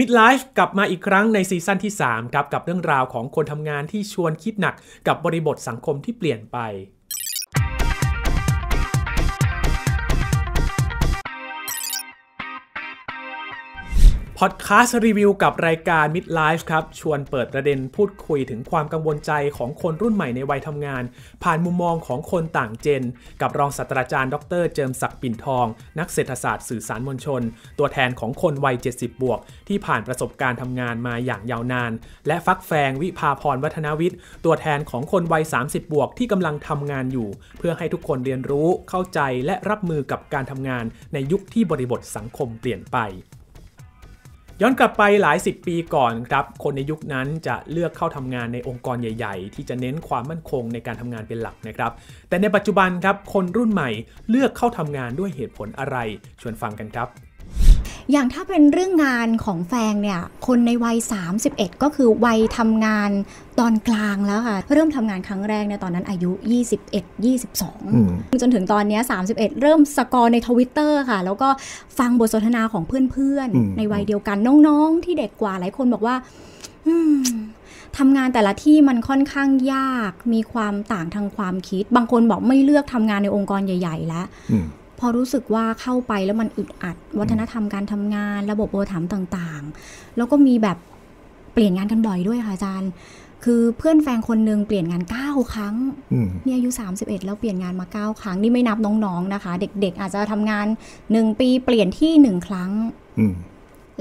Midlife กลับมาอีกครั้งในซีซั่นที่ 3 ครับกับเรื่องราวของคนทำงานที่ชวนคิดหนักกับบริบทสังคมที่เปลี่ยนไปพอดแคสต์รีวิวกับรายการ Midlife ครับชวนเปิดประเด็นพูดคุยถึงความกังวลใจของคนรุ่นใหม่ในวัยทำงานผ่านมุมมองของคนต่างเจนกับรองศาสตราจารย์ดร.เจิมศักดิ์ปิ่นทองนักเศรษฐศาสตร์สื่อสารมวลชนตัวแทนของคนวัย 70 บวกที่ผ่านประสบการณ์ทำงานมาอย่างยาวนานและฟักแฟงวิภาพรวัฒนวิทย์ตัวแทนของคนวัย 30 บวกที่กำลังทำงานอยู่เพื่อให้ทุกคนเรียนรู้เข้าใจและรับมือกับการทำงานในยุคที่บริบทสังคมเปลี่ยนไปย้อนกลับไปหลาย10ปีก่อนครับคนในยุคนั้นจะเลือกเข้าทำงานในองค์กรใหญ่ๆที่จะเน้นความมั่นคงในการทำงานเป็นหลักนะครับแต่ในปัจจุบันครับคนรุ่นใหม่เลือกเข้าทำงานด้วยเหตุผลอะไรชวนฟังกันครับอย่างถ้าเป็นเรื่องงานของแฟงเนี่ยคนในวัย31ก็คือวัยทำงานตอนกลางแล้วค่ะเริ่มทำงานครั้งแรกเนี่ยตอนนั้นอายุ21-22จนถึงตอนนี้31เริ่มสกอร์ใน Twitter ค่ะแล้วก็ฟังบทสนทนาของเพื่อนๆในวัยเดียวกันน้องๆที่เด็กกว่าหลายคนบอกว่าทำงานแต่ละที่มันค่อนข้างยากมีความต่างทางความคิดบางคนบอกไม่เลือกทำงานในองค์กรใหญ่ๆแล้วพอรู้สึกว่าเข้าไปแล้วมันอึดอัดวัฒนธรรมการทำงานระบบโอถามต่างๆแล้วก็มีแบบเปลี่ยนงานกันบ่อยด้วยค่ะอาจารย์คือเพื่อนแฟนคนหนึ่งเปลี่ยนงาน9 ครั้งนี่อายุ31แล้วเปลี่ยนงานมา9 ครั้งนี่ไม่นับน้องๆนะคะเด็กๆอาจจะทำงาน1ปีเปลี่ยนที่1ครั้ง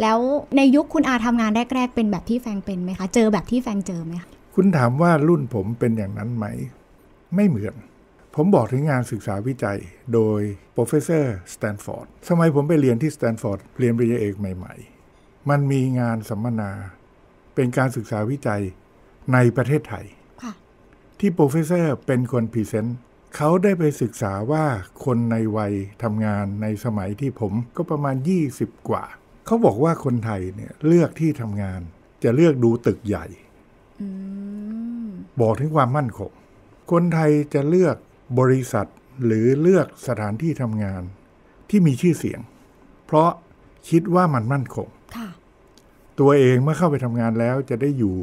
แล้วในยุคคุณอาทำงานแรกๆเป็นแบบที่แฟนเป็นไหมคะเจอแบบที่แฟนเจอไหมคะคุณถามว่ารุ่นผมเป็นอย่างนั้นไหมไม่เหมือนผมบอกถึงงานศึกษาวิจัยโดย Professor Stanford สมัยผมไปเรียนที่ Stanford เรียนปริญญาเอกใหม่ๆมันมีงานสัมมนาเป็นการศึกษาวิจัยในประเทศไทยที่ Professor เป็นคนพรีเซนต์เขาได้ไปศึกษาว่าคนในวัยทำงานในสมัยที่ผมก็ประมาณ20กว่าเขาบอกว่าคนไทยเนี่ยเลือกที่ทำงานจะเลือกดูตึกใหญ่บอกถึงความมั่นคงคนไทยจะเลือกบริษัทหรือเลือกสถานที่ทำงานที่มีชื่อเสียงเพราะคิดว่ามันมั่นคงตัวเองเมื่อเข้าไปทำงานแล้วจะได้อยู่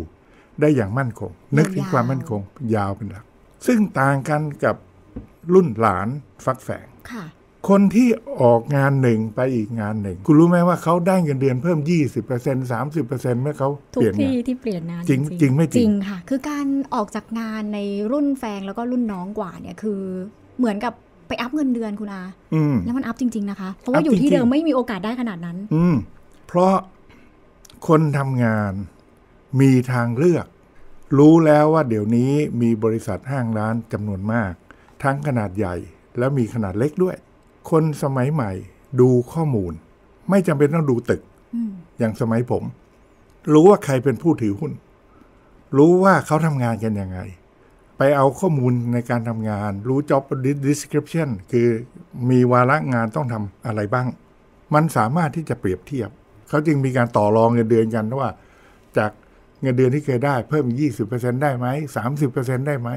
ได้อย่างมั่นคงนึกถึงความมั่นคงยาวเป็นหลักซึ่งต่างกันกับรุ่นหลานฟักแฝงคนที่ออกงานหนึ่งไปอีกงานหนึ่งคุณรู้ไหมว่าเขาได้เงินเดือนเพิ่ม 20% 30% เมื่อเขาเปลี่ยนที่เปลี่ยนงานจริงไม่จริงค่ะคือการออกจากงานในรุ่นแฟนแล้วก็รุ่นน้องกว่าเนี่ยคือเหมือนกับไปอัพเงินเดือนคุณอาแล้วมันอัพจริงๆนะคะเพราะว่าอยู่ที่เดิมไม่มีโอกาสได้ขนาดนั้นเพราะคนทำงานมีทางเลือกรู้แล้วว่าเดี๋ยวนี้มีบริษัทห้างร้านจำนวนมากทั้งขนาดใหญ่แล้วมีขนาดเล็กด้วยคนสมัยใหม่ดูข้อมูลไม่จำเป็นต้องดูตึกอย่างสมัยผมรู้ว่าใครเป็นผู้ถือหุ้นรู้ว่าเขาทำงานกันยังไงไปเอาข้อมูลในการทำงานรู้ job description คือมีวาระงานต้องทำอะไรบ้างมันสามารถที่จะเปรียบเทียบเขาจึงมีการต่อรองเงินเดือนกันว่าจากเงินเดือนที่เคยได้เพิ่ม 20% ได้ไหม 30% ได้ไหม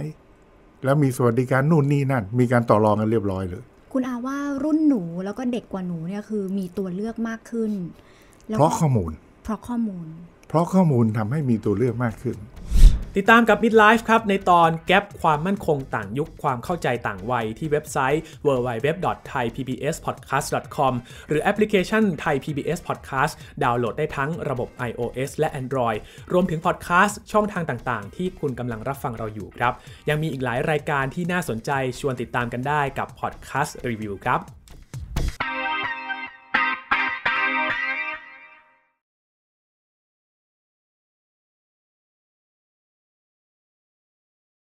แล้วมีสวัสดิการนู่นนี่นั่นมีการต่อรองกันเรียบร้อยเลยคุณอาว่ารุ่นหนูแล้วก็เด็กกว่าหนูเนี่ยคือมีตัวเลือกมากขึ้นเพราะข้อมูลทำให้มีตัวเลือกมากขึ้นติดตามกับ Midlife ครับในตอนแก็ปความมั่นคงต่างยุคความเข้าใจต่างวัยที่เว็บไซต์ www.thaipbspodcast.com หรือแอปพลิเคชัน Thai PBS Podcast ดาวน์โหลดได้ทั้งระบบ iOS และ Android รวมถึง Podcast ช่องทางต่างๆที่คุณกำลังรับฟังเราอยู่ครับยังมีอีกหลายรายการที่น่าสนใจชวนติดตามกันได้กับ Podcast Review ครับ